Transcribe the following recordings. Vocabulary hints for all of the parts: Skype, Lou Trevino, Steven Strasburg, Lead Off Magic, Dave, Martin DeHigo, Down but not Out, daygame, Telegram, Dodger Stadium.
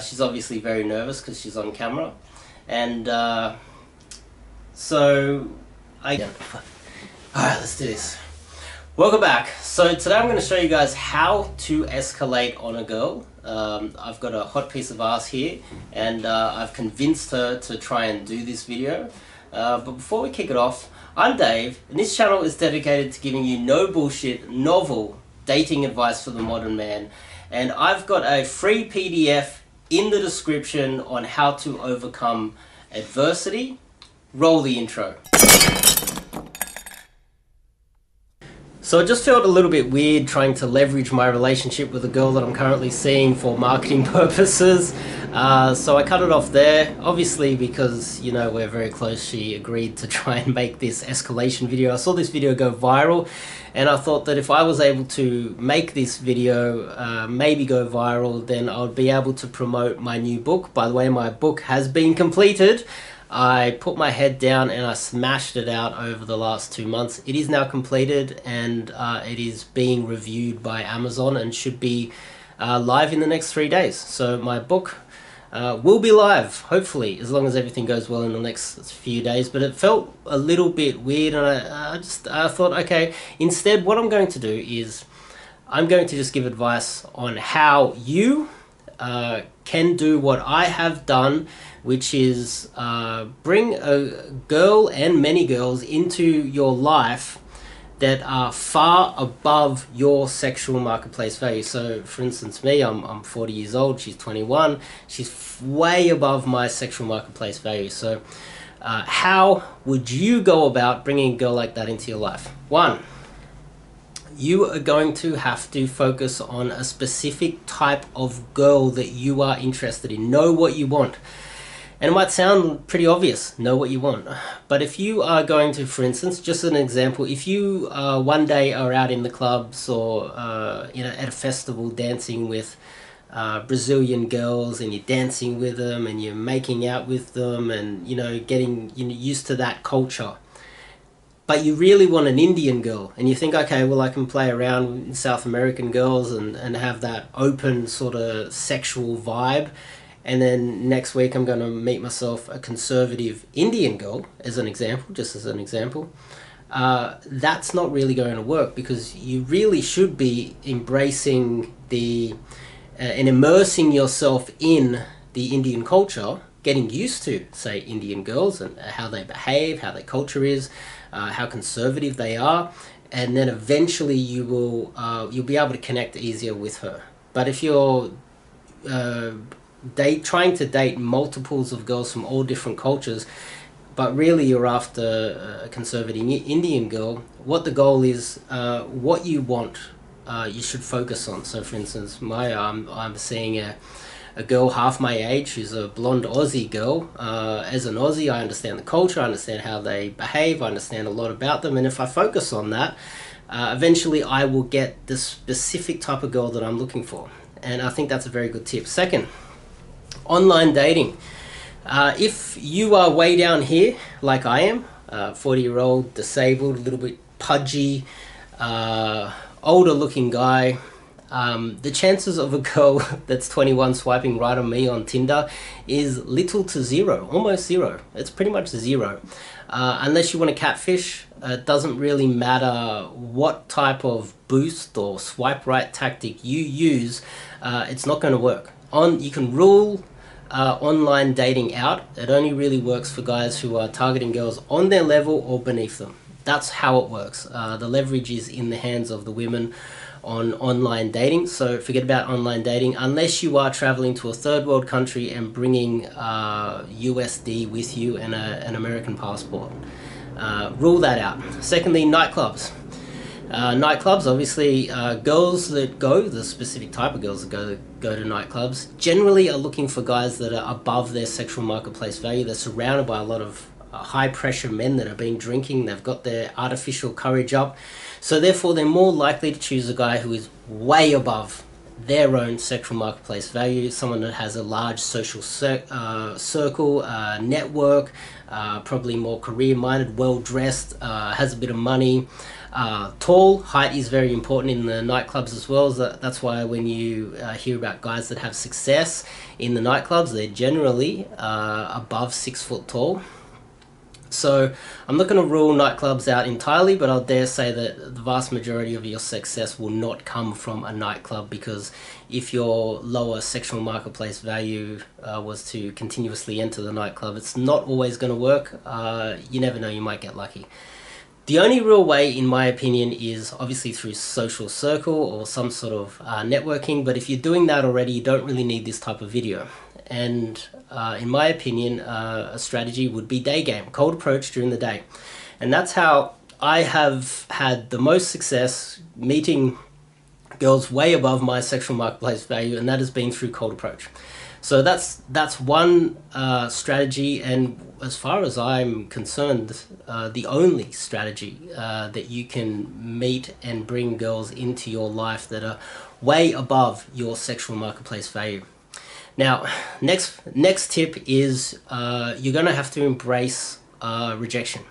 She's obviously very nervous because she's on camera, and Alright, let's do this. Welcome back. So today I'm going to show you guys how to escalate on a girl. I've got a hot piece of ass here, and I've convinced her to try and do this video. But before we kick it off, I'm Dave, and this channel is dedicated to giving you no bullshit, novel dating advice for the modern man. And I've got a free PDF in the description on how to overcome adversity. Roll the intro. So it just felt a little bit weird trying to leverage my relationship with a girl that I'm currently seeing for marketing purposes. So I cut it off there, obviously, because, you know, we're very close. She agreed to try and make this escalation video. I saw this video go viral, and I thought that if I was able to make this video maybe go viral, then I would be able to promote my new book. By the way, my book has been completed. I put my head down and I smashed it out over the last 2 months. It is now completed, and it is being reviewed by Amazon and should be live in the next 3 days. So my book will be live, hopefully, as long as everything goes well in the next few days. But it felt a little bit weird, and I thought, okay, instead what I'm going to do is I'm going to just give advice on how you can do what I have done, which is bring a girl and many girls into your life that are far above your sexual marketplace value. So, for instance, me, I'm 40 years old, she's 21, she's way above my sexual marketplace value. So, how would you go about bringing a girl like that into your life? One, you are going to have to focus on a specific type of girl that you are interested in. Know what you want. And it might sound pretty obvious, know what you want. But if you are going to, for instance, just an example, if you one day are out in the clubs or you know, at a festival dancing with Brazilian girls, and you're dancing with them and you're making out with them and, you know, getting, you know, used to that culture. But you really want an Indian girl, and you think, okay, well, I can play around with South American girls and have that open sort of sexual vibe, and then next week I'm going to meet myself a conservative Indian girl, as an example, just as an example. That's not really going to work, because you really should be embracing the and immersing yourself in the Indian culture, getting used to, say, Indian girls and how they behave, how their culture is, how conservative they are, and then eventually you will you'll be able to connect easier with her. But if you're trying to date multiples of girls from all different cultures, but really you're after a conservative Indian girl, what the goal is, what you want, you should focus on. So, for instance, I'm seeing a girl half my age, she's a blonde Aussie girl. As an Aussie, I understand the culture, I understand how they behave, I understand a lot about them, and if I focus on that, eventually I will get the specific type of girl that I'm looking for. And I think that's a very good tip. Second, online dating. If you are way down here, like I am, 40-year-old, disabled, a little bit pudgy, older looking guy, the chances of a girl that's 21 swiping right on me on Tinder is little to zero, almost zero. It's pretty much zero. Unless you want to catfish, it doesn't really matter what type of boost or swipe right tactic you use, it's not going to work. You can rule online dating out. It only really works for guys who are targeting girls on their level or beneath them. That's how it works. The leverage is in the hands of the women on online dating, so forget about online dating unless you are traveling to a third world country and bringing USD with you and an American passport. Rule that out. Secondly, nightclubs. Nightclubs, obviously, girls that go, the specific type of girls that go to nightclubs, generally are looking for guys that are above their sexual marketplace value. They're surrounded by a lot of high pressure men that have been drinking, they've got their artificial courage up, so therefore they're more likely to choose a guy who is way above their own sexual marketplace value, someone that has a large social circle, network, probably more career minded, well dressed, has a bit of money, Tall height is very important in the nightclubs as well. That's why when you hear about guys that have success in the nightclubs, they're generally above 6 foot tall. So I'm not going to rule nightclubs out entirely, but I'll dare say that the vast majority of your success will not come from a nightclub, because if your lower sectional marketplace value was to continuously enter the nightclub, it's not always going to work. You never know, you might get lucky. The only real way, in my opinion, is obviously through social circle or some sort of networking, but if you're doing that already, you don't really need this type of video. And in my opinion, a strategy would be day game, cold approach during the day. And that's how I have had the most success meeting girls way above my sexual marketplace value, and that has been through cold approach. So that's one strategy, and as far as I'm concerned, the only strategy that you can meet and bring girls into your life that are way above your sexual marketplace value. Now, next tip is you're going to have to embrace rejection.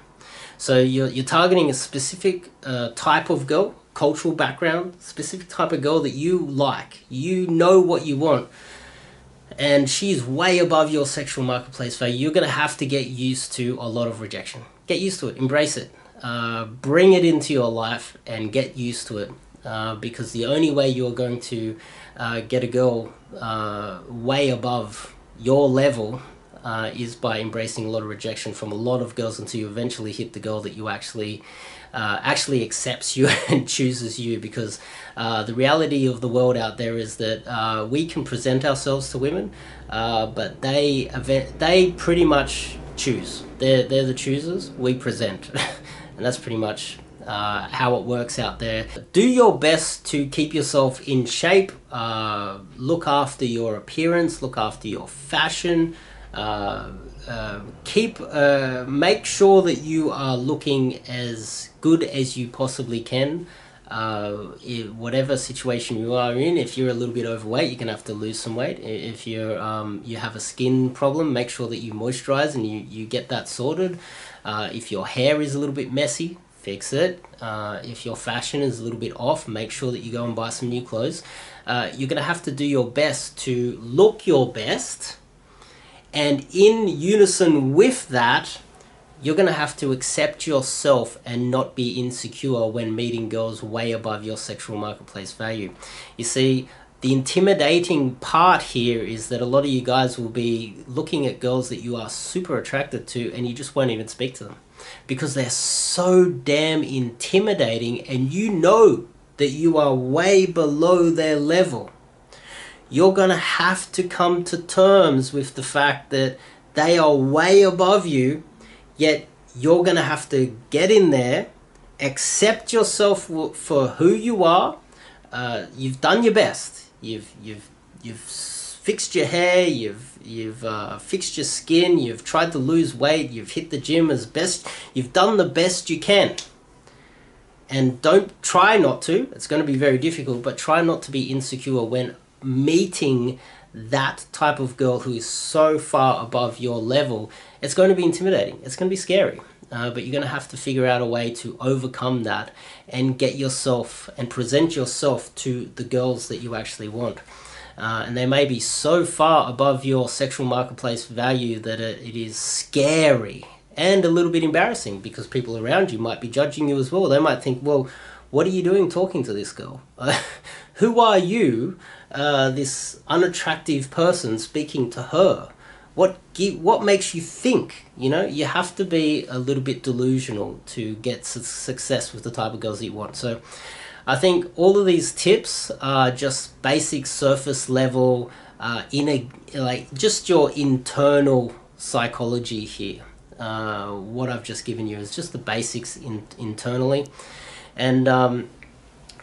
So you're targeting a specific type of girl, cultural background, specific type of girl that you like. You know what you want, and she's way above your sexual marketplace value. You're going to have to get used to a lot of rejection. Get used to it, embrace it, bring it into your life and get used to it. Because the only way you're going to get a girl way above your level is by embracing a lot of rejection from a lot of girls until you eventually hit the girl that you actually accepts you and chooses you. Because the reality of the world out there is that we can present ourselves to women, but they pretty much choose. They're the choosers, we present. And that's pretty much how it works out there. Do your best to keep yourself in shape. Look after your appearance, look after your fashion. Make sure that you are looking as good as you possibly can. In whatever situation you are in, if you're a little bit overweight, you're gonna have to lose some weight. If you're you have a skin problem, make sure that you moisturize and you get that sorted. If your hair is a little bit messy, fix it. If your fashion is a little bit off, make sure that you go and buy some new clothes. You're going to have to do your best to look your best, and in unison with that, you're going to have to accept yourself and not be insecure when meeting girls way above your sexual marketplace value. You see, the intimidating part here is that a lot of you guys will be looking at girls that you are super attracted to, and you just won't even speak to them, because they're so damn intimidating, and you know that you are way below their level. You're gonna have to come to terms with the fact that they are way above you, yet you're gonna have to get in there, accept yourself for who you are. You've done your best. You've fixed your hair, you've fixed your skin, you've tried to lose weight, you've hit the gym as best, you've done the best you can. And don't try not to, it's going to be very difficult, but try not to be insecure when meeting that type of girl who is so far above your level. It's going to be intimidating, it's going to be scary, but you're going to have to figure out a way to overcome that and get yourself and present yourself to the girls that you actually want. And they may be so far above your sexual marketplace value that it is scary and a little bit embarrassing, because people around you might be judging you as well. They might think, well, what are you doing talking to this girl? Who are you, this unattractive person, speaking to her? What makes you think? You know, you have to be a little bit delusional to get success with the type of girls that you want. So I think all of these tips are just basic surface level, just your internal psychology here. What I've just given you is just the basics internally. And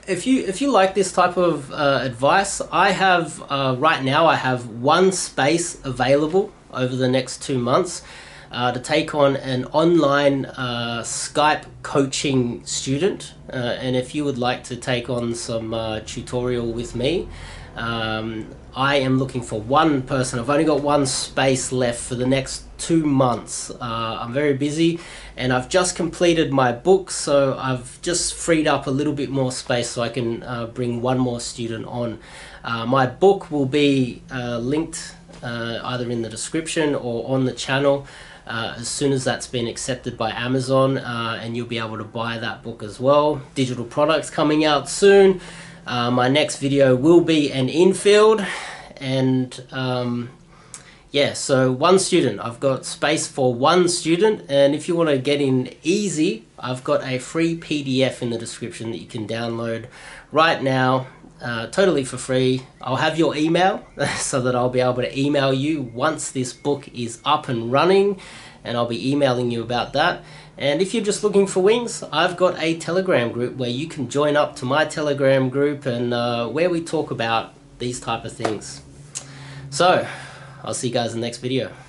if you like this type of advice, I have right now I have one space available over the next 2 months to take on an online Skype coaching student, and if you would like to take on some tutorial with me, I am looking for one person. I've only got one space left for the next 2 months. I'm very busy, and I've just completed my book, so I've just freed up a little bit more space so I can bring one more student on. My book will be linked either in the description or on the channel as soon as that's been accepted by Amazon, and you'll be able to buy that book as well. Digital products coming out soon. My next video will be an infield, and yeah, so one student. I've got space for one student, and if you want to get in easy, I've got a free PDF in the description that you can download right now, totally for free. I'll have your email so that I'll be able to email you once this book is up and running, and I'll be emailing you about that. And if you're just looking for wings, I've got a Telegram group where you can join up to my Telegram group, and where we talk about these type of things. So I'll see you guys in the next video.